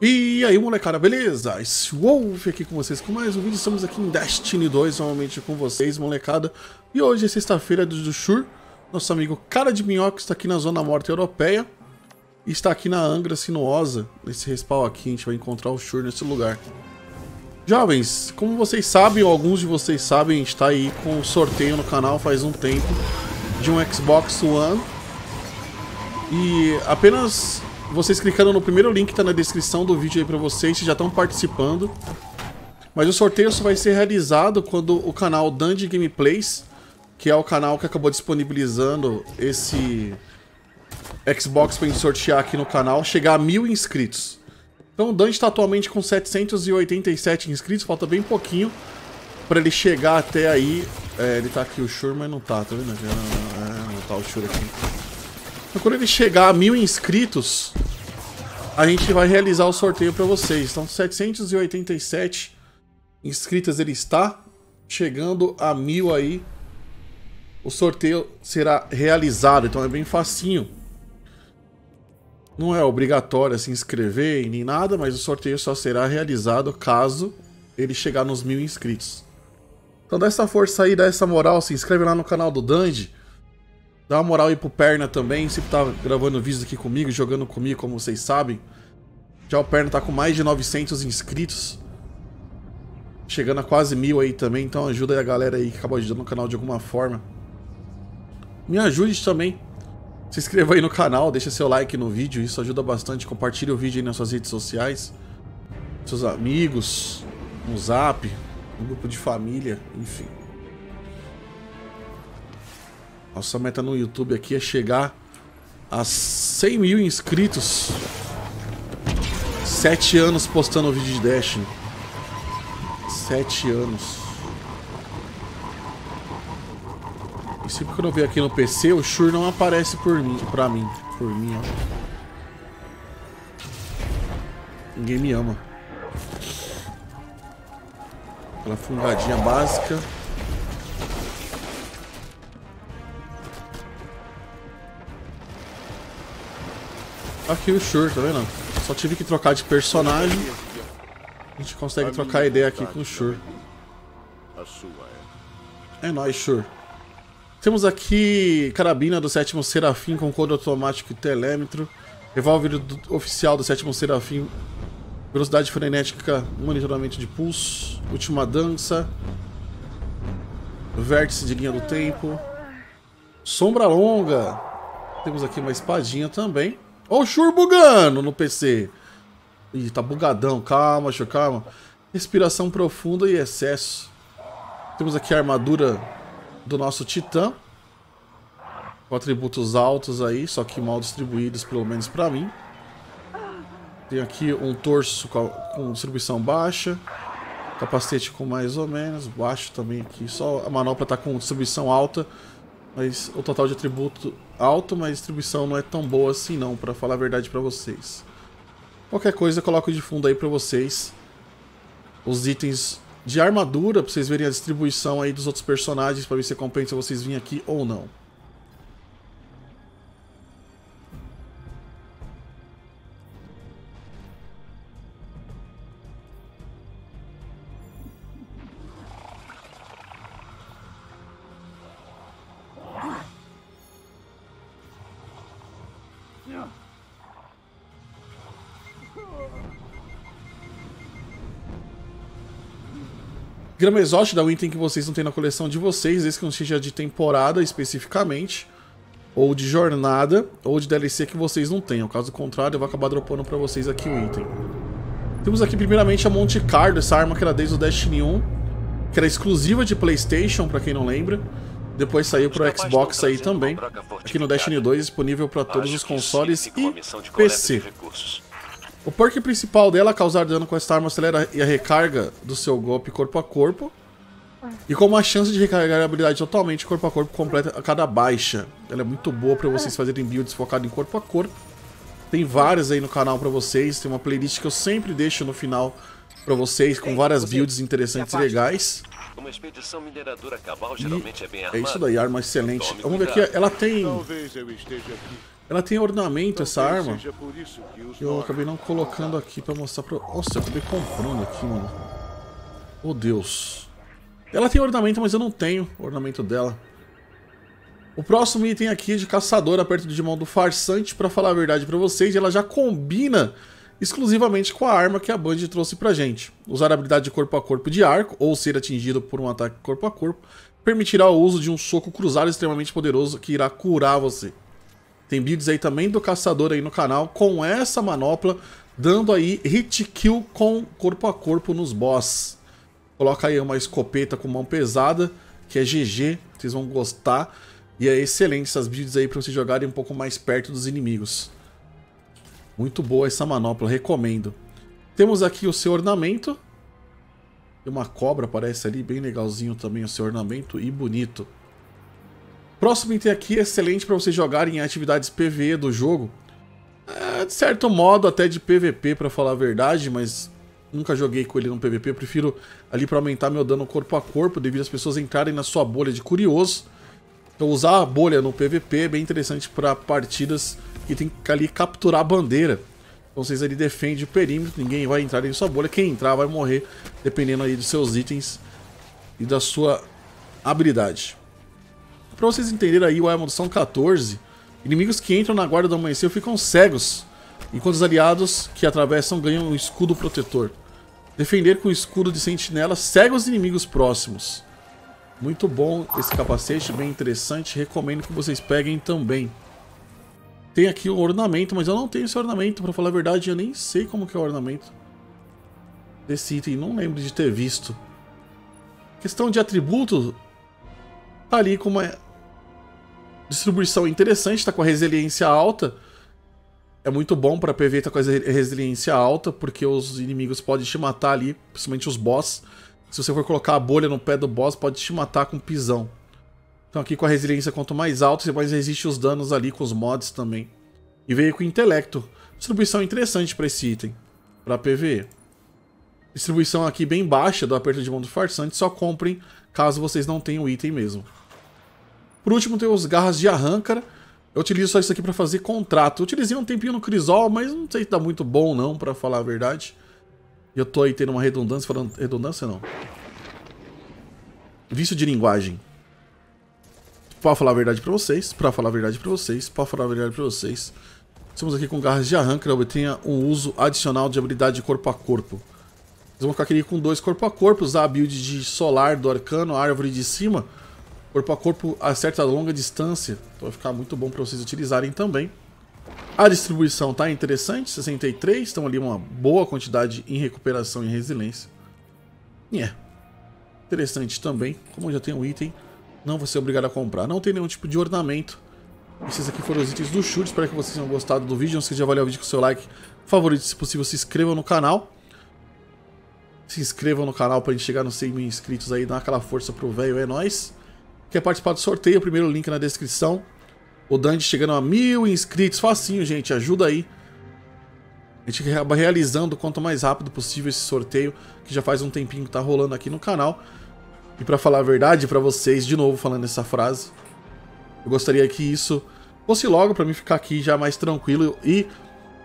E aí, molecada, beleza? Esse Wolf aqui com vocês com mais um vídeo. Estamos aqui em Destiny 2 novamente com vocês, molecada. E hoje é sexta-feira do Xûr. Nosso amigo Cara de Minhoca está aqui na Zona Morte Europeia. E está aqui na Angra Sinuosa. Nesse respawn aqui, a gente vai encontrar o Xûr nesse lugar. Jovens, como vocês sabem, ou alguns de vocês sabem, a gente está aí com um sorteio no canal faz um tempo de um Xbox One. E apenas... vocês clicando no primeiro link que tá na descrição do vídeo aí pra vocês, já estão participando. Mas o sorteio só vai ser realizado quando o canal Dundee Gameplays, que é o canal que acabou disponibilizando esse Xbox pra gente sortear aqui no canal, chegar a 1000 inscritos. Então o Dundee tá atualmente com 787 inscritos, falta bem pouquinho pra ele chegar até aí. É, ele tá aqui o Xûr, mas não tá, tá vendo? Não tá o Xûr aqui. Então, quando ele chegar a 1000 inscritos, a gente vai realizar o sorteio para vocês. Então, 787 inscritos ele está. Chegando a 1000 aí, o sorteio será realizado. Então, é bem facinho. Não é obrigatório se inscrever nem nada, mas o sorteio só será realizado caso ele chegar nos 1000 inscritos. Então, dá essa força aí, dá essa moral. Se inscreve lá no canal do Dundee. Dá uma moral aí pro Perna também, sempre tá gravando vídeos aqui comigo, jogando comigo, como vocês sabem. Já o Perna tá com mais de 900 inscritos. Chegando a quase 1000 aí também, então ajuda aí a galera aí que acaba ajudando o canal de alguma forma. Me ajude também. Se inscreva aí no canal, deixa seu like no vídeo, isso ajuda bastante. Compartilhe o vídeo aí nas suas redes sociais. Seus amigos, no Zap, no grupo de família, enfim. Nossa meta no YouTube aqui é chegar a 100 mil inscritos. 7 anos postando vídeo de Destiny. 7 anos. E sempre que eu venho aqui no PC, o Xûr não aparece pra mim, ó. Ninguém me ama. Aquela fungadinha básica. Aqui o Xûr, tá vendo? Só tive que trocar de personagem. A gente consegue trocar ideia aqui com o Xûr. É nóis, Xûr. Temos aqui Carabina do sétimo serafim com controle automático e telêmetro. Revólver oficial do sétimo serafim. Velocidade frenética, monitoramento de pulso. Última dança. Vértice de linha do tempo. Sombra longa. Temos aqui uma espadinha também. Ó o Xûr bugando no PC. Ih, tá bugadão. Calma, Xûr, calma. Respiração profunda e excesso. Temos aqui a armadura do nosso Titã. Com atributos altos aí, só que mal distribuídos, pelo menos pra mim. Tem aqui um torso com distribuição baixa. Capacete com mais ou menos. Baixo também aqui. Só a manopla tá com distribuição alta. Mas o total de atributo alto, mas a distribuição não é tão boa assim não, pra falar a verdade pra vocês. Qualquer coisa eu coloco de fundo aí pra vocês os itens de armadura, pra vocês verem a distribuição aí dos outros personagens, pra ver se compensa vocês virem aqui ou não. Grama exótica dá um item que vocês não tem na coleção de vocês, desde que não seja de temporada especificamente, ou de jornada, ou de DLC que vocês não tenham. Caso contrário, eu vou acabar dropando pra vocês aqui o item. Temos aqui primeiramente a Monte Cardo, essa arma que era desde o Destiny 1, que era exclusiva de Playstation, pra quem não lembra. Depois saiu pro Xbox aí também, aqui no Destiny 2, disponível pra todos os consoles e PC. O perk principal dela é causar dano com esta arma, acelera a recarga do seu golpe corpo a corpo. E como a chance de recarregar a habilidade totalmente corpo a corpo completa a cada baixa. Ela é muito boa para vocês fazerem builds focado em corpo a corpo. Tem várias aí no canal para vocês, tem uma playlist que eu sempre deixo no final para vocês, com várias builds interessantes e legais. Uma expedição mineradora cabal geralmente é bem armada. É isso daí, arma excelente. Vamos ver aqui, ela tem... Ela tem ornamento, essa arma. Eu acabei não colocando aqui pra mostrar pra... Nossa, eu acabei comprando aqui, mano. Oh, Deus. Ela tem ornamento, mas eu não tenho ornamento dela. O próximo item aqui é de caçadora, perto de Mão do Farsante. Pra falar a verdade pra vocês, ela já combina exclusivamente com a arma que a Band trouxe pra gente. Usar a habilidade de corpo a corpo de arco, ou ser atingido por um ataque corpo a corpo, permitirá o uso de um soco cruzado extremamente poderoso que irá curar você. Tem vídeos aí também do caçador aí no canal com essa manopla, dando aí hit kill com corpo a corpo nos boss. Coloca aí uma escopeta com mão pesada, que é GG, vocês vão gostar. E é excelente essas builds aí pra vocês jogarem um pouco mais perto dos inimigos. Muito boa essa manopla, recomendo. Temos aqui o seu ornamento. Tem uma cobra, parece ali, bem legalzinho também o seu ornamento e bonito. Próximo item aqui é excelente pra vocês jogarem em atividades PvE do jogo. É, de certo modo, até de PvP, pra falar a verdade, mas... nunca joguei com ele no PvP, eu prefiro ali para aumentar meu dano corpo a corpo, devido às pessoas entrarem na sua bolha de curioso. Então usar a bolha no PvP é bem interessante para partidas que tem que ali capturar a bandeira. Então vocês ali defendem o perímetro, ninguém vai entrar em sua bolha, quem entrar vai morrer, dependendo aí dos seus itens e da sua habilidade. Para vocês entenderem aí, o Evolução 14, inimigos que entram na Guarda do Amanhecer ficam cegos, enquanto os aliados que atravessam ganham um escudo protetor. Defender com o escudo de sentinela cega os inimigos próximos. Muito bom esse capacete, bem interessante. Recomendo que vocês peguem também. Tem aqui um ornamento, mas eu não tenho esse ornamento. Pra falar a verdade, eu nem sei como que é o ornamento desse item. Não lembro de ter visto. Questão de atributo. Tá ali com uma distribuição interessante. Tá com a resiliência alta. É muito bom pra PV tá com a resiliência alta, porque os inimigos podem te matar ali, principalmente os boss. Se você for colocar a bolha no pé do boss, pode te matar com pisão. Então aqui com a resiliência quanto mais alta, você mais resiste os danos ali com os mods também. E veio com intelecto. Distribuição interessante pra esse item, pra PVE. Distribuição aqui bem baixa do aperto de mão do farsante, só comprem caso vocês não tenham o item mesmo. Por último tem os garras de arrancar. Eu utilizo só isso aqui pra fazer contrato. Eu utilizei um tempinho no Crisol, mas não sei se tá muito bom não, pra falar a verdade. E eu tô aí tendo uma redundância, falando... redundância não. Vício de linguagem. Pra falar a verdade pra vocês, pra falar a verdade pra vocês, pra falar a verdade pra vocês. Estamos aqui com garras de arrancar, obtenha um uso adicional de habilidade de corpo a corpo. Vocês vão ficar aqui com dois corpo a corpo, usar a build de solar do arcano, a árvore de cima... corpo a corpo a certa longa distância. Então vai ficar muito bom para vocês utilizarem também. A distribuição tá interessante. 63. Estão ali uma boa quantidade em recuperação e resiliência. E é interessante também. Como eu já tenho um item, não vou ser obrigado a comprar. Não tem nenhum tipo de ornamento. Esses aqui foram os itens do Xûr. Espero que vocês tenham gostado do vídeo. Não esqueça de avaliar o vídeo com seu like favorito. Se possível, se inscrevam no canal. Se inscrevam no canal para a gente chegar nos 100 mil inscritos aí. Dá aquela força pro velho. É nóis. Quer participar do sorteio? O primeiro link na descrição. O Dundee chegando a 1000 inscritos. Facinho, gente. Ajuda aí. A gente acaba realizando o quanto mais rápido possível esse sorteio, que já faz um tempinho que tá rolando aqui no canal. E pra falar a verdade pra vocês, de novo falando essa frase, eu gostaria que isso fosse logo pra mim ficar aqui já mais tranquilo e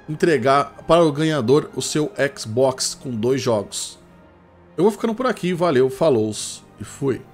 entregar para o ganhador o seu Xbox com 2 jogos. Eu vou ficando por aqui. Valeu, falou e fui.